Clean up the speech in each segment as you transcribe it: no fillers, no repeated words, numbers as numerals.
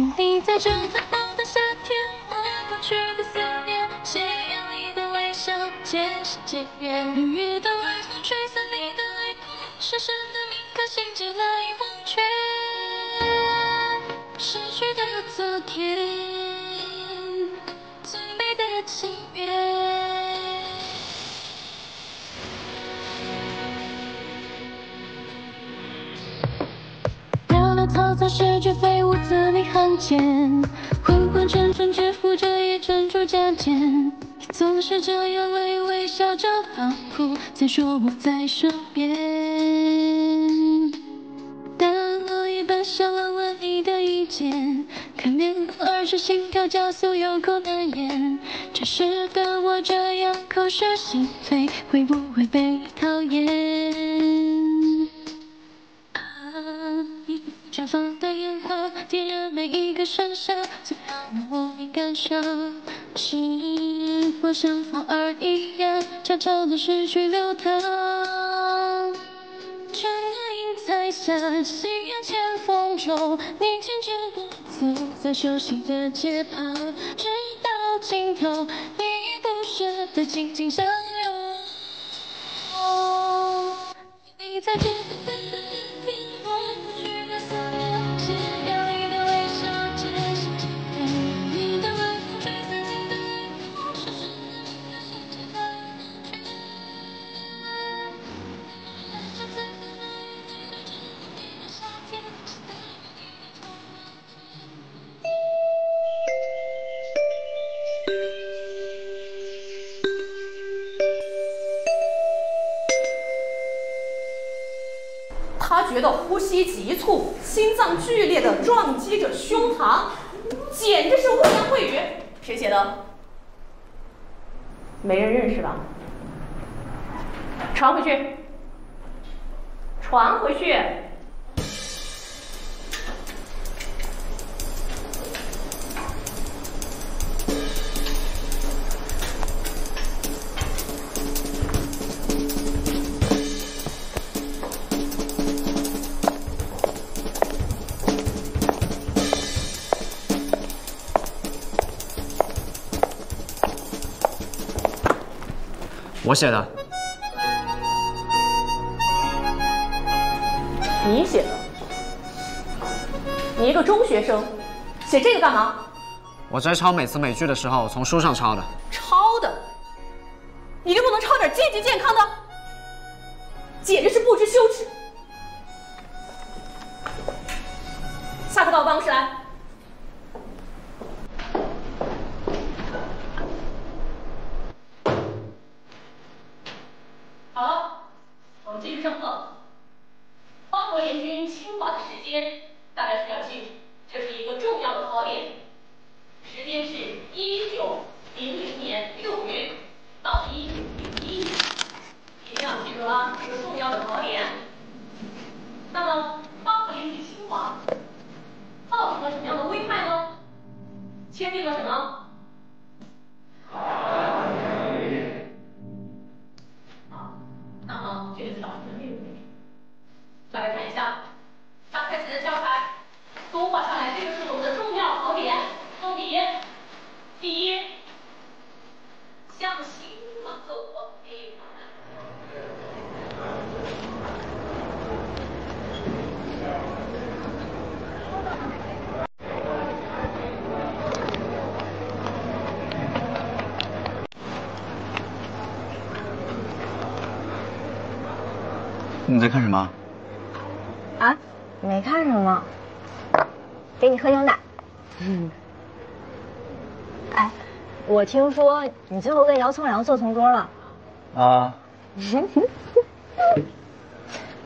你在这烦恼的夏天，那过去的思念，斜阳里的微笑，渐行渐远。雨的晚风吹散你的泪光，深深的铭刻心结难以忘却。逝去的昨天，最美的情缘。 嘈杂世界飞舞，字里行间，昏昏沉沉，只负着一盏烛加减。总是这样微微笑着，仿佛在说我在身边。但我一般想问问你的意见，可面临儿时心跳加速，有口难言。真实的我这样口是心非，会不会被讨厌？ 绽放的烟花点燃每一个盛夏，最让我敏感上。是我像风儿一样，悄悄地失去流淌。春影在下，夕阳嵌风中，你牵着我走在熟悉的街旁，直到尽头，依依不舍地紧紧相拥。你在这个。 他觉得呼吸急促，心脏剧烈的撞击着胸膛，简直是乌言秽语。谁写的？没人认识吧？传回去，传回去。我写的，你写的，你一个中学生写这个干嘛？我摘抄每次美剧的时候从书上抄的。抄的，你就不能抄点积极健康的？简直是不知羞耻！下课到我办公室来。 你在看什么？啊，没看什么。给你喝牛奶。嗯。哎，我听说你最后跟姚聪瑶做同桌了。啊。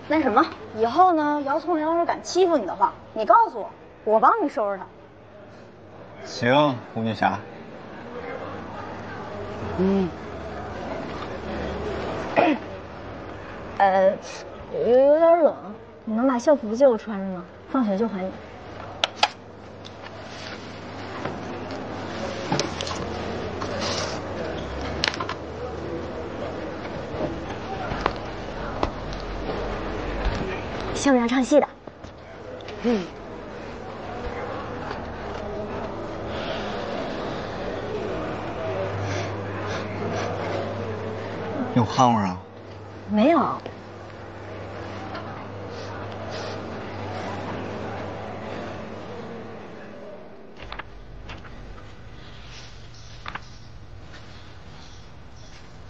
那什么，以后呢，姚聪瑶要是敢欺负你的话，你告诉我，我帮你收拾他。行，胡女侠。嗯。有点冷，你能把校服借我穿着吗？放学就还你。像不像唱戏的？嗯。有汗味啊？没有。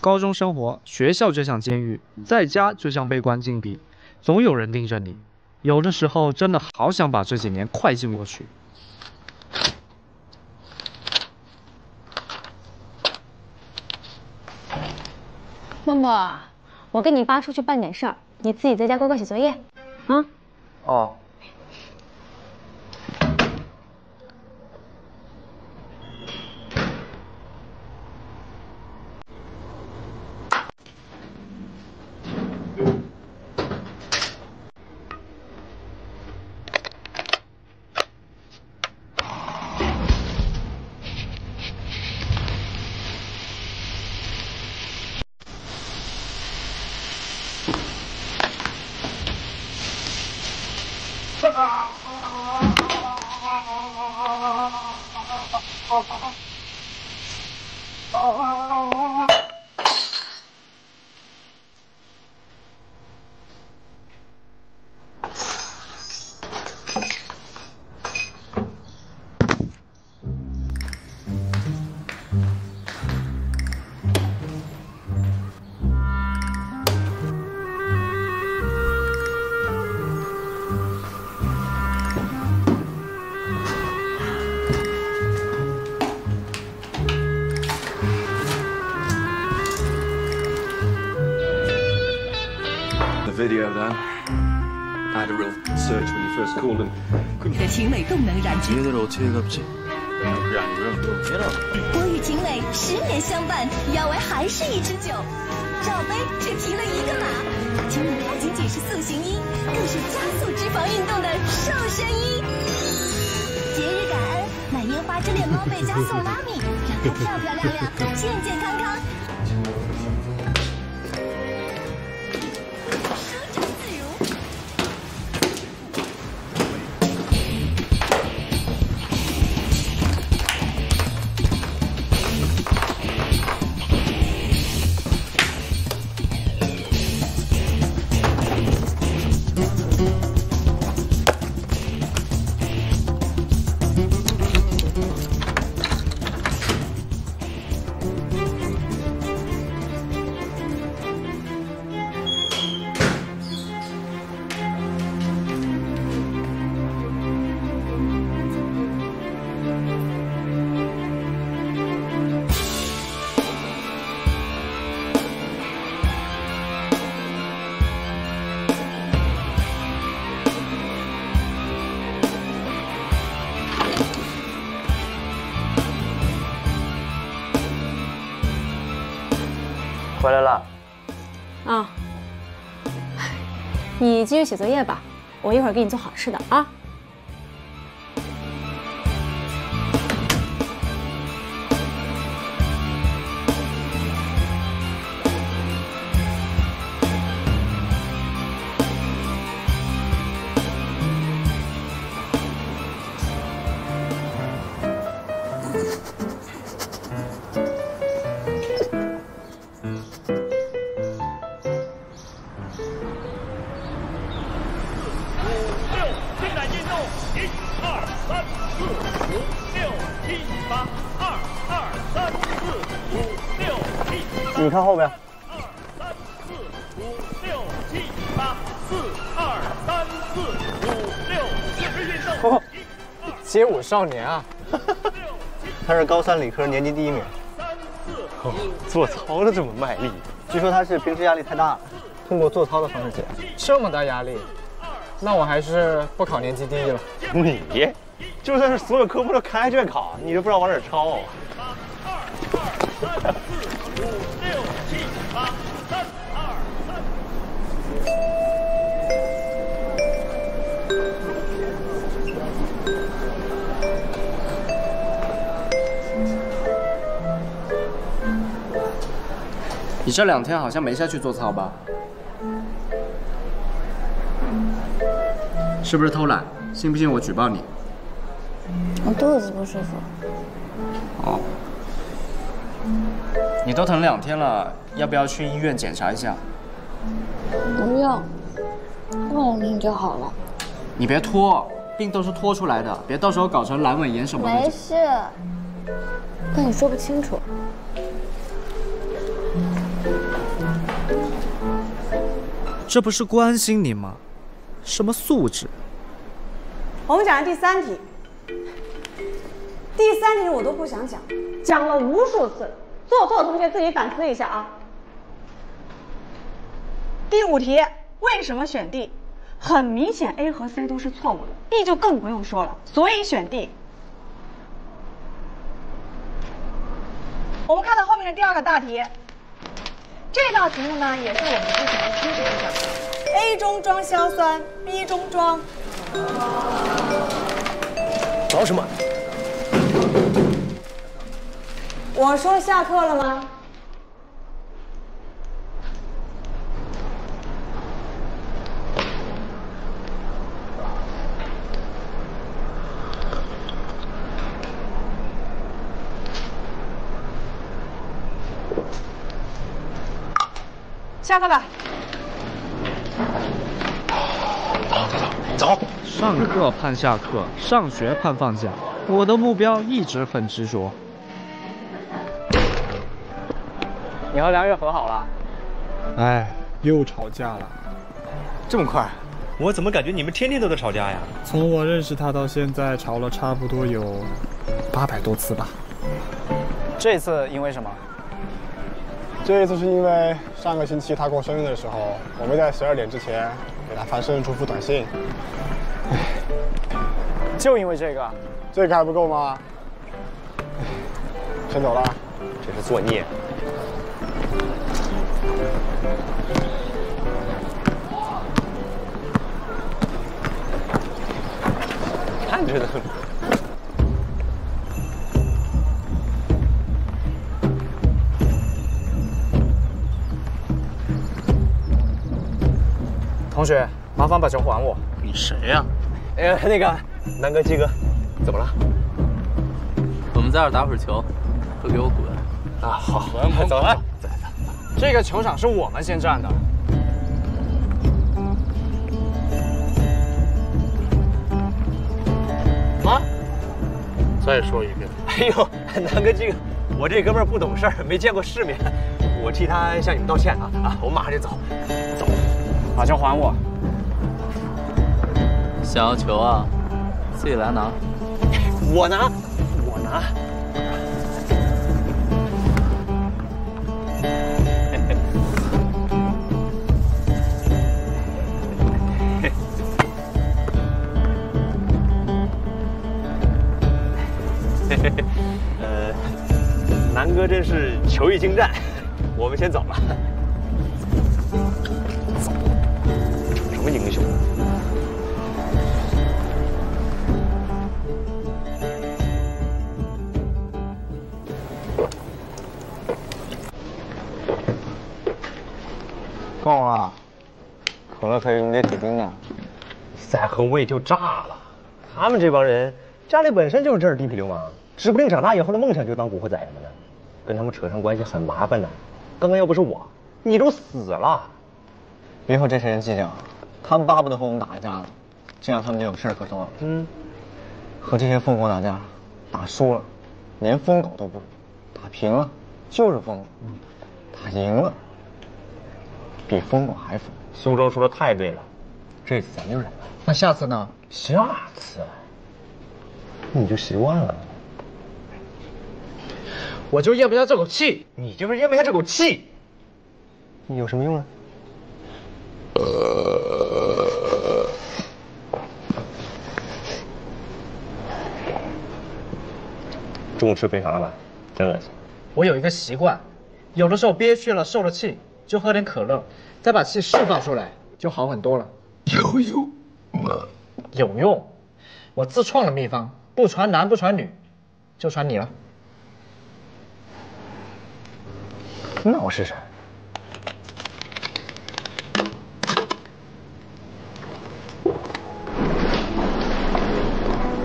高中生活，学校就像监狱，在家就像被关禁闭，总有人盯着你。有的时候真的好想把这几年快进过去。 默默，我跟你爸出去办点事儿，你自己在家乖乖写作业，啊？哦。你的情蕾动能染指。我与情蕾10年相伴，腰围还是1.9。罩杯只提了1个码，情蕾不仅仅是塑形衣，更是加速脂肪运动的瘦身衣。节日感恩，买烟花之恋猫贝佳送妈咪，让她漂漂亮亮、健健康康，生长自如。 回来了，啊，你继续写作业吧，我一会儿给你做好吃的啊。你看后边。 4、5、6、7、8、4、2、3、4、5、6，街舞少年啊！他是高三理科年级第1名。做操的这么卖力，据说他是平时压力太大了，通过做操的方式解压。这么大压力，那我还是不考年级第1了。你就算是所有科目都开卷考，你都不知道往哪抄啊！ 你这2天好像没下去做操吧？是不是偷懒？信不信我举报你？我肚子不舒服。哦。你都疼2天了，要不要去医院检查一下？不用，过两天就好了。你别拖，病都是拖出来的，别到时候搞成阑尾炎什么的。没事，但你说不清楚。 这不是关心你吗？什么素质？我们讲的第3题，第3题我都不想讲，讲了无数次，做错的同学自己反思一下啊。第5题，为什么选 D？ 很明显 A 和 C 都是错误的 ，B 就更不用说了，所以选 D。我们看到后面的第2个大题。 这道题目呢，也是我们之前的知识上 A 中装硝酸 ，B 中装。搞什么？我说下课了吗？下课吧。走。上课盼下课，上学盼放假。我的目标一直很执着。你和梁月和好了？哎，又吵架了。这么快？我怎么感觉你们天天都在吵架呀？从我认识他到现在，吵了差不多有800多次吧。这次因为什么？ 这一次是因为上个星期他过生日的时候，我没在12点之前给他发生日祝福短信。就因为这个，这个还不够吗？先走了，这是作孽。看着呢。 同学，麻烦把球还我。你谁呀？那个，南哥、鸡哥，怎么了？我们在这打会儿球，都给我滚！啊，好，滚，走，走，这个球场是我们先占的。啊！再说一遍。哎呦，南哥、鸡哥，我这哥们儿不懂事儿，没见过世面，我替他向你们道歉啊！啊，我马上就走，走。 把球还我！想要球啊，自己来拿。我拿，我拿。嘿嘿嘿嘿。嘿嘿嘿。南哥真是球艺精湛，我们先走了。 什么英雄？够了，可乐可以用解酒精的，再喝胃就炸了。他们这帮人家里本身就是这儿地痞流氓，指不定长大以后的梦想就当古惑仔什么的，跟他们扯上关系很麻烦的。刚刚要不是我，你都死了。别和这些人计较。 他们巴不得和我们打一架了，这样他们就有事儿可做了。嗯，和这些疯狗打架，打输了，连疯狗都不；打平了，就是疯狗；打赢了，比疯狗还疯。苏州说的太对了，这次咱就忍了。那下次呢？下次你就习惯了。我就咽不下这口气，你就是咽不下这口气，你有什么用啊？ 中午吃肥肠了吧？真恶心！我有一个习惯，有的时候憋屈了、受了气，就喝点可乐，再把气释放出来，就好很多了。有用吗？有用！我自创了秘方，不传男不传女，就传你了。那我试试。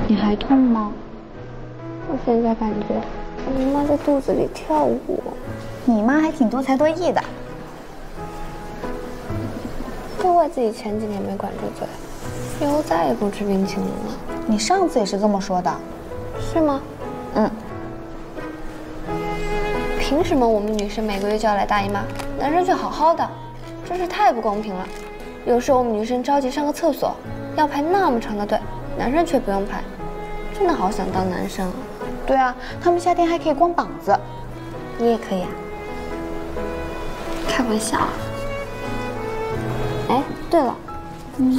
你还痛吗？我现在感觉我妈在肚子里跳舞。你妈还挺多才多艺的。都怪自己前几年没管住嘴，以后再也不吃冰淇淋了。你上次也是这么说的，是吗？嗯。凭什么我们女生每个月就要来大姨妈，男生却好好的？真是太不公平了。有时候我们女生着急上个厕所，要排那么长的队，男生却不用排。真的好想当男生啊。对啊，他们夏天还可以光膀子。 你也可以啊，开玩笑啊！哎，对了，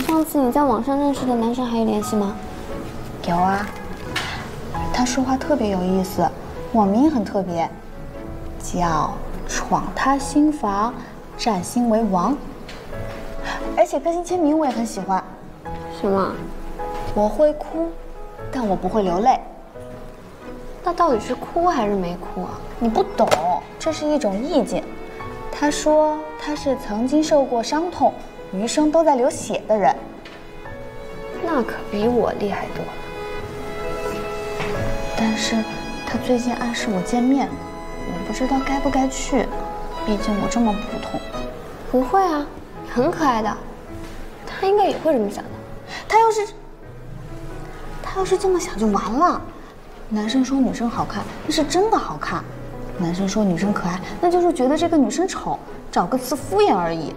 上次你在网上认识的男生还有联系吗？有啊，他说话特别有意思，网名很特别，叫“闯他心房，占心为王”，而且个性签名我也很喜欢。什么？我会哭，但我不会流泪。 那到底是哭还是没哭啊？你不懂，这是一种意境。他说他是曾经受过伤痛，余生都在流血的人。那可比我厉害多了。但是，他最近暗示我见面，我不知道该不该去，毕竟我这么普通。不会啊，很可爱的，他应该也会这么想的。他要是这么想就完了。 男生说女生好看，那是真的好看；男生说女生可爱，那就是觉得这个女生丑，找个词敷衍而已。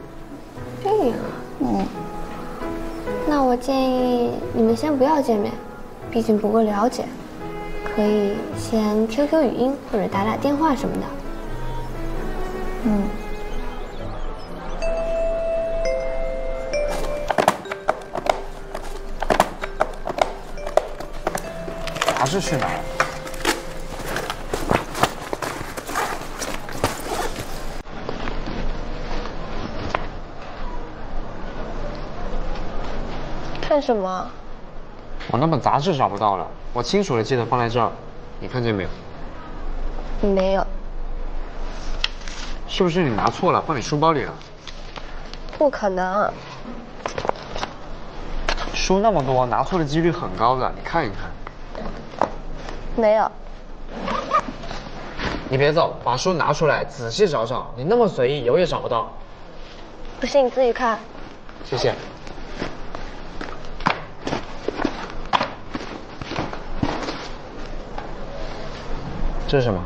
这样啊，嗯。那我建议你们先不要见面，毕竟不够了解，可以先 QQ 语音或者打打电话什么的。嗯。还是去哪儿？看什么？我那本杂志找不到了，我清楚的记得放在这儿，你看见没有？没有。是不是你拿错了，放你书包里了？不可能。书那么多，拿错的几率很高的，你看一看。 没有，你别走，把书拿出来，仔细找找。你那么随意，有也找不到。不信你自己看。谢谢。这是什么？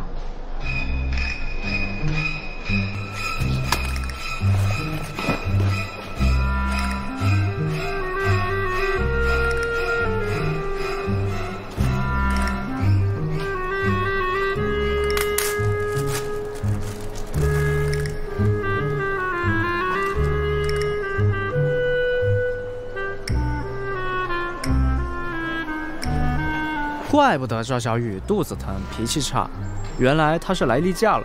怪不得赵小雨肚子疼、脾气差，原来她是来例假了。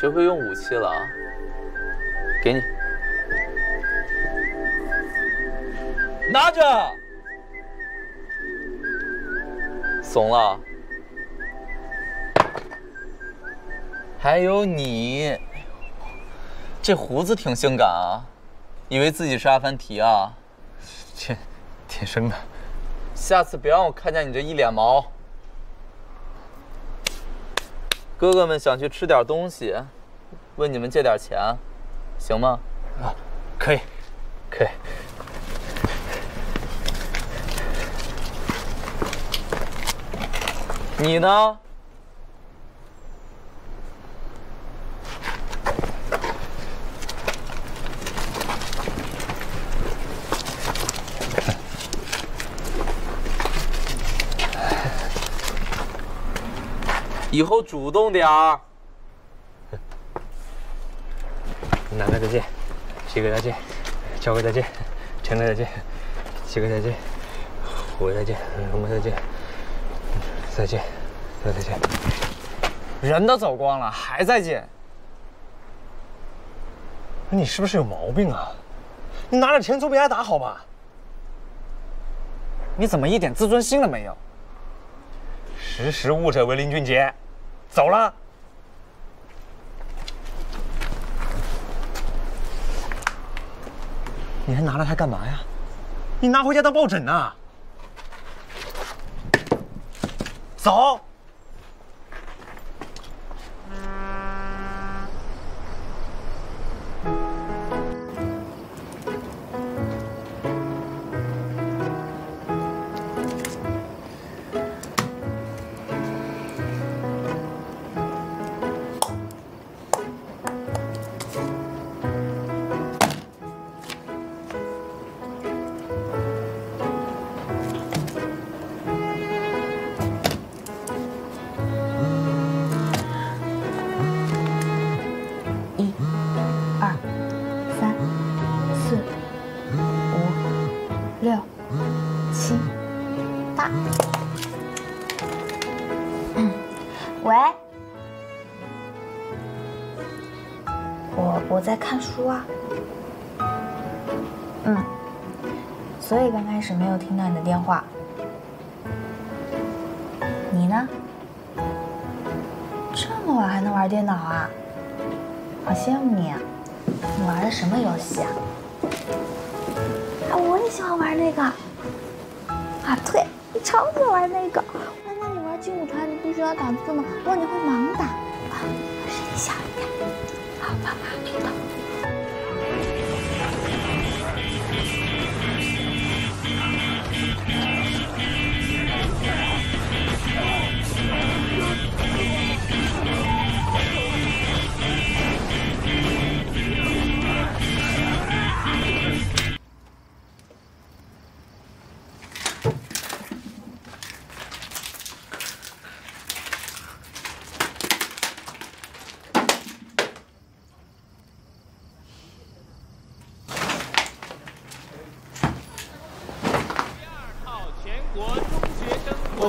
学会用武器了啊！给你，拿着。怂了？还有你，这胡子挺性感啊，以为自己是阿凡提啊？这天生的。下次别让我看见你这一脸毛。哥哥们想去吃点东西，问你们借点钱，行吗？啊，可以，可以。 你呢？以后主动点儿。南哥再见，西哥再见，乔哥再见，陈哥再见，西哥再见，虎再见，龙哥再见。 再见，再见。人都走光了，还再见？你是不是有毛病啊？你拿点钱总比挨打好吧？你怎么一点自尊心都没有？识时务者为林俊杰，走了。你还拿了它干嘛呀？你拿回家当抱枕呢？ 走。在看书啊，所以刚开始没有听到你的电话。你呢？这么晚还能玩电脑啊？好羡慕你啊！你玩的什么游戏啊？啊，我也喜欢玩那个。啊，对，你超喜欢玩那个。我让你玩劲舞团，你必须要打字吗？不然你会盲打。啊，声音小一点。 好，爸爸知道。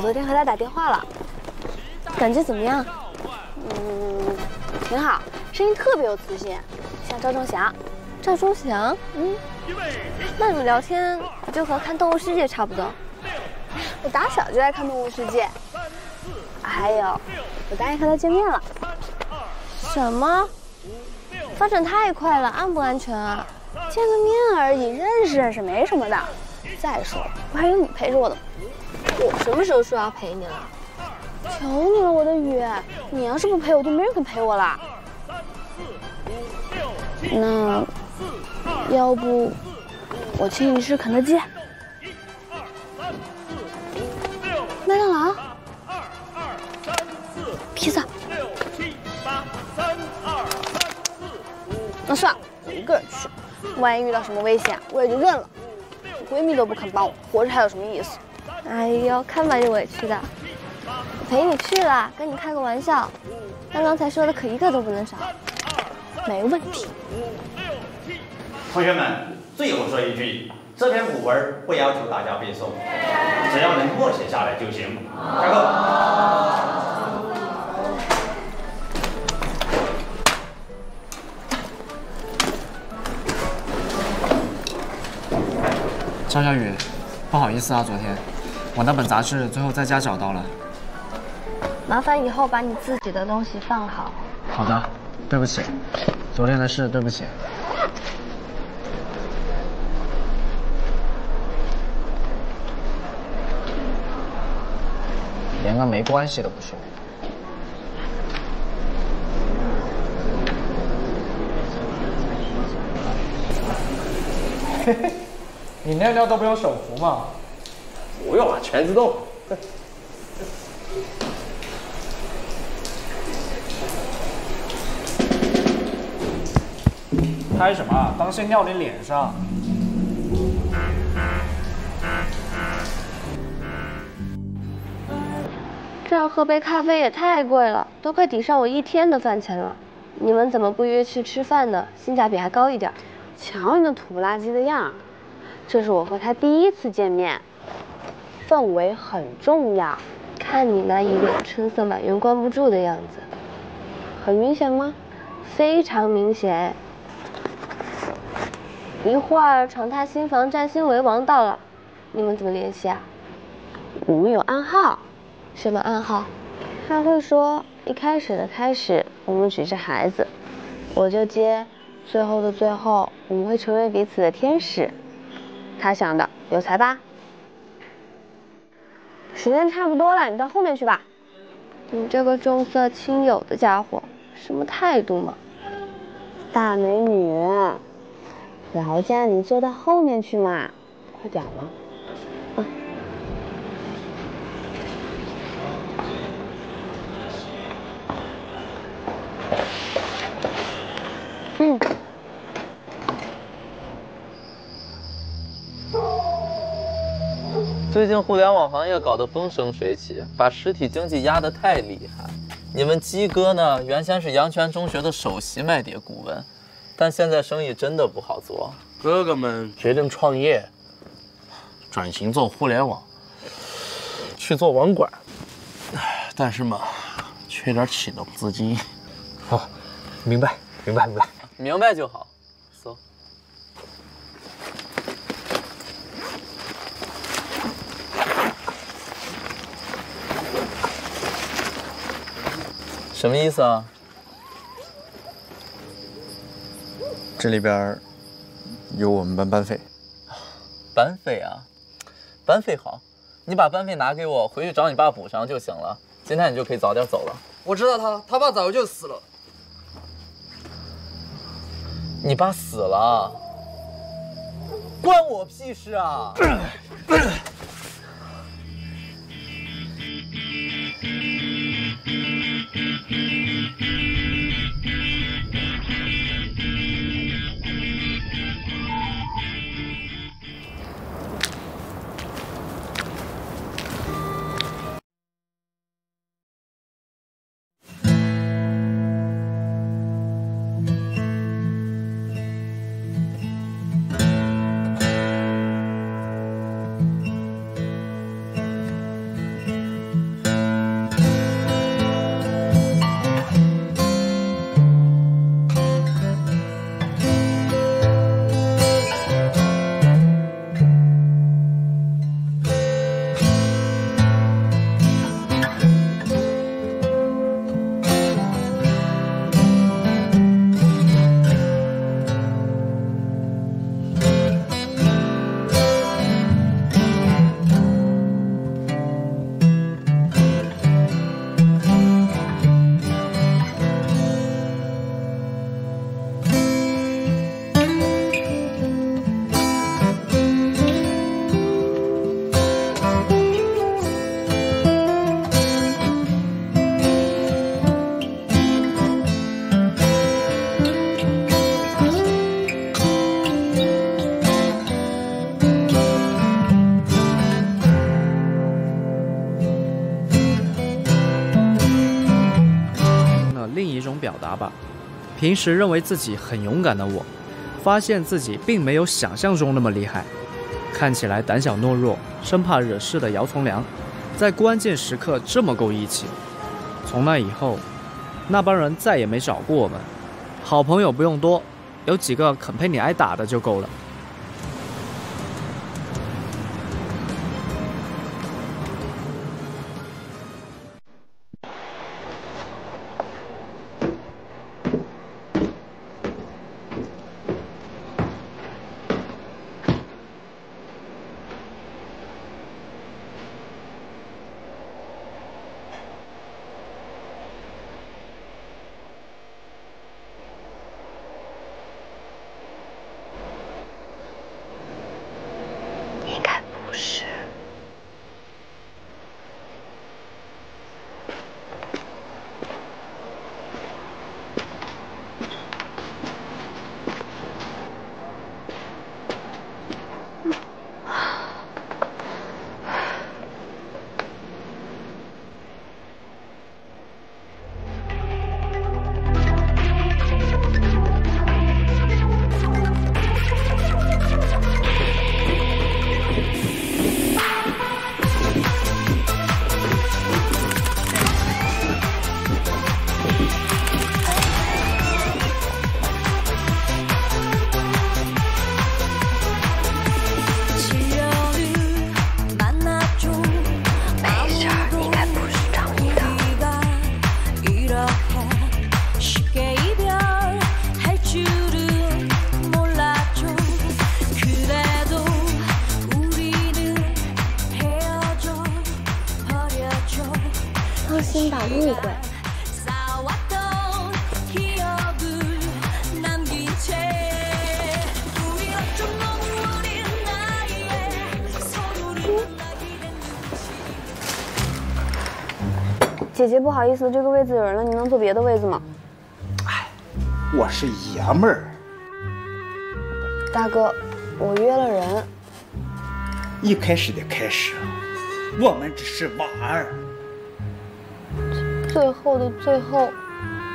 昨天和他打电话了，感觉怎么样？挺好，声音特别有磁性，像赵忠祥。赵忠祥？那你们聊天不就和看《动物世界》差不多？我打小就爱看《动物世界》，还有我答应和他见面了。什么？发展太快了，安不安全啊？见个面而已，认识认识没什么的。再说了，我还有你陪着我呢。 我什么时候说要陪你了？求你了，我的雨！你要是不陪我，就没人肯陪我了。那要不我请你吃肯德基、麦当劳、披萨？那算了，我一个人去，万一遇到什么危险，我也就认了。我闺蜜都不肯帮我，活着还有什么意思？ 哎呦，看把你委屈的！我陪你去了，跟你开个玩笑。但刚才说的可一个都不能少。没问题。同学们，最后说一句，这篇古文不要求大家背诵，只要能默写下来就行。下课。张小雨，不好意思啊，昨天。 我那本杂志最后在家找到了，麻烦以后把你自己的东西放好，好的，对不起，昨天的事，对不起。连个没关系都不是。 嘿嘿，你尿尿都不用手扶吗？不用啊，全自动。拍什么啊？当心尿你脸上。这样喝杯咖啡也太贵了，都快抵上我一天的饭钱了。你们怎么不约去吃饭呢？性价比还高一点。 瞧你那土不拉几的样，这是我和他第一次见面，氛围很重要。看你那一脸春色满园关不住的样子，很明显吗？非常明显。一会儿闯他新房占星为王到了，你们怎么联系啊？我们有暗号。什么暗号？他会说一开始的开始，我们只是孩子，我就接。 最后的最后，我们会成为彼此的天使。他想的有才吧？时间差不多了，你到后面去吧。你这个重色轻友的家伙，什么态度嘛？大美女，劳驾你坐到后面去嘛，快点嘛。嗯。嗯。 最近互联网行业搞得风生水起，把实体经济压得太厉害。你们鸡哥呢，原先是阳泉中学的首席卖碟顾问，但现在生意真的不好做。哥哥们决定创业，转型做互联网，去做网管。但是嘛，缺点启动资金。哦，明白，明白，明白，明白就好。 什么意思啊？这里边有我们班费。班费啊，班费好，你把班费拿给我，回去找你爸补上就行了。今天你就可以早点走了。我知道他爸早就死了。你爸死了，关我屁事啊！平时认为自己很勇敢的我，发现自己并没有想象中那么厉害。看起来胆小懦弱、生怕惹事的姚从良，在关键时刻这么够义气。从那以后，那帮人再也没找过我们。好朋友不用多，有几个肯陪你挨打的就够了。事。先把物柜。姐姐，不好意思，这个位子有人了，你能坐别的位子吗？哎，我是爷们儿。大哥，我约了人。一开始的开始，我们只是玩儿。 最后的最后，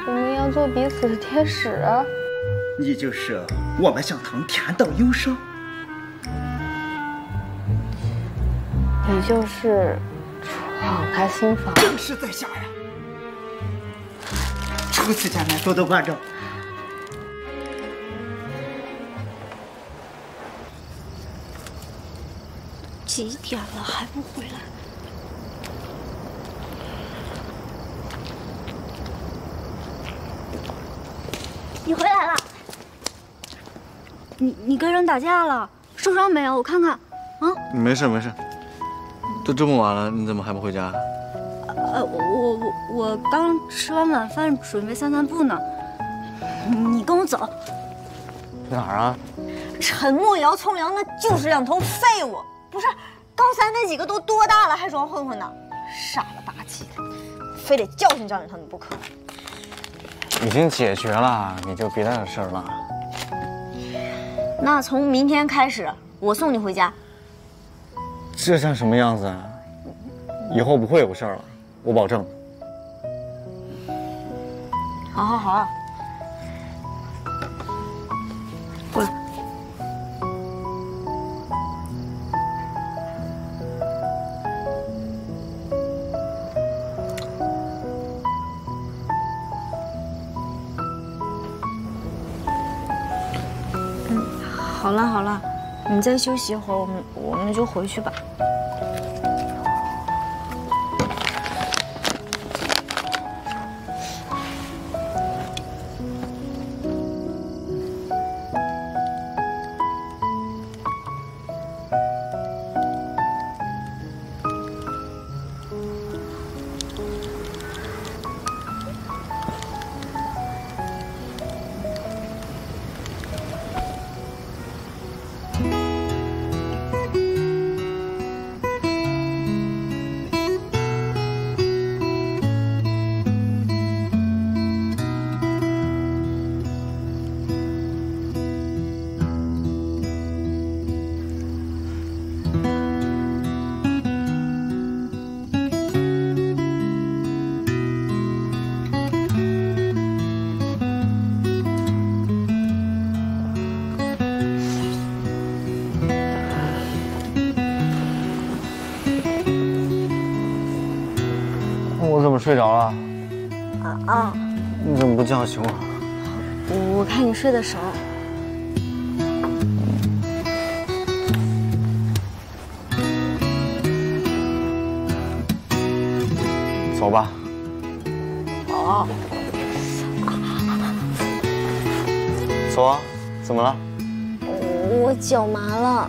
我们要做彼此的天使、啊。你就是我们向腾天道忧伤，你就是闯他心房。正是在下呀！初次见面，多多关照。几点了还不回来？ 你回来了，你跟人打架了，受伤没有？我看看，啊，没事没事，都这么晚了，你怎么还不回家？我刚吃完晚饭，准备散散步呢。你跟我走。哪儿啊？陈慕瑶、从良那就是两头废物，不是高三那几个都多大了还装混混呢，傻了吧唧的，非得教训教训他们不可。 已经解决了，你就别再有事儿了。那从明天开始，我送你回家。这像什么样子啊？以后不会有事儿了，我保证。好好好，过来。好了好了，你再休息一会儿，我们就回去吧。睡着了？啊！你怎么不叫醒我？我看你睡得熟。走吧。哦。走啊！怎么了？我脚麻了。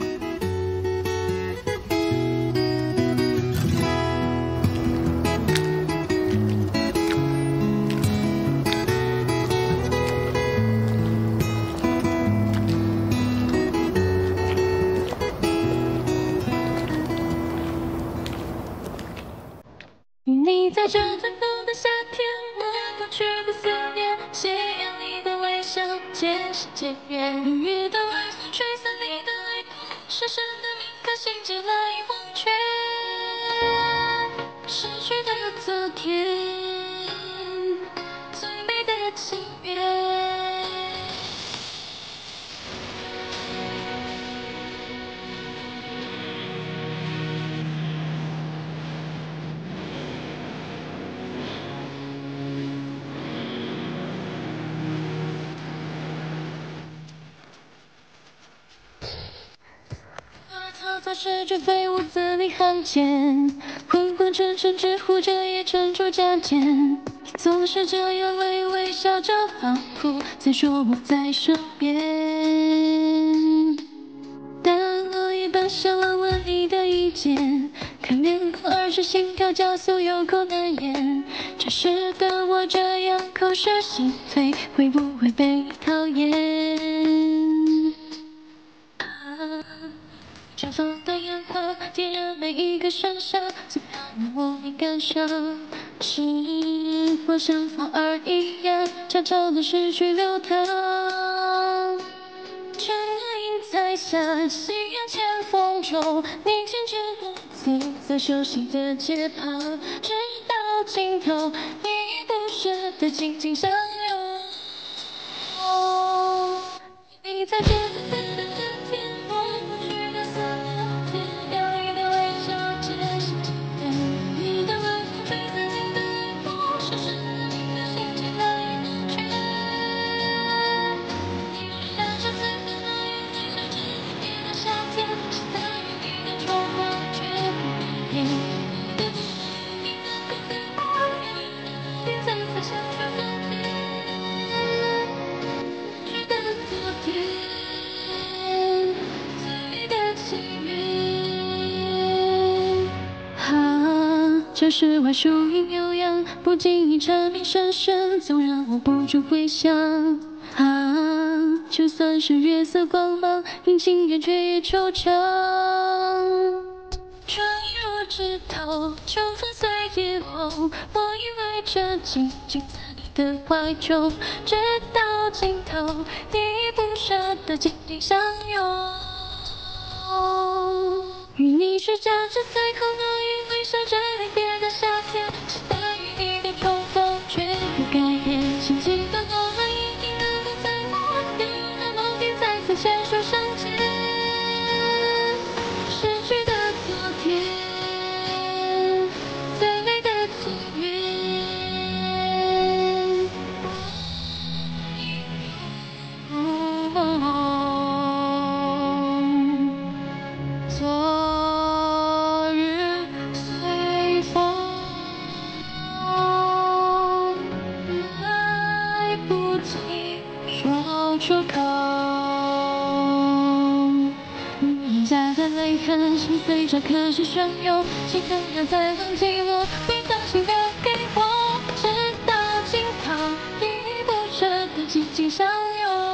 在这残酷的夏天，能够去不思念。夕阳里的微笑，渐行渐远。雨夜的晚风，吹散你的泪光，深深的铭刻心结来忘却。逝去的昨天，最美的情缘。 草试着飞舞，字里行间，昏昏沉沉，只护着也沉住加减。总是这样微微笑着仿佛在说我在身边。但我一般想问问你的意见，可面孔二十心跳加速，有口难言。真实的我这样口是心非，会不会被讨厌？ 绽放的烟火点燃每一个盛夏，最让我无名感伤。是我像风儿一样，悄悄地失去流淌。沉吟在下，夕阳前风中，你牵着我走在熟悉的街旁，直到尽头，你不舍得紧紧相拥。你在这里。 这世外树影悠扬，不经意蝉鸣声声，总让我不住回想。啊，就算是月色光芒，因情缘却也惆怅。春入枝头，秋风随叶红，我依偎着紧紧在你的怀中，直到尽头，你不舍得紧紧相拥。与你睡觉时在空中。 守着离别的夏天，期待与你的重逢，却不改变。心情的我们一定能够在某天，在某天再次牵手相见。逝去的昨天，最美的情缘。昨日。 说出口，夹带泪痕，心随着可是汹涌，心疼又在放弃我，你将心留给我，直到尽头，你不舍得紧紧相拥。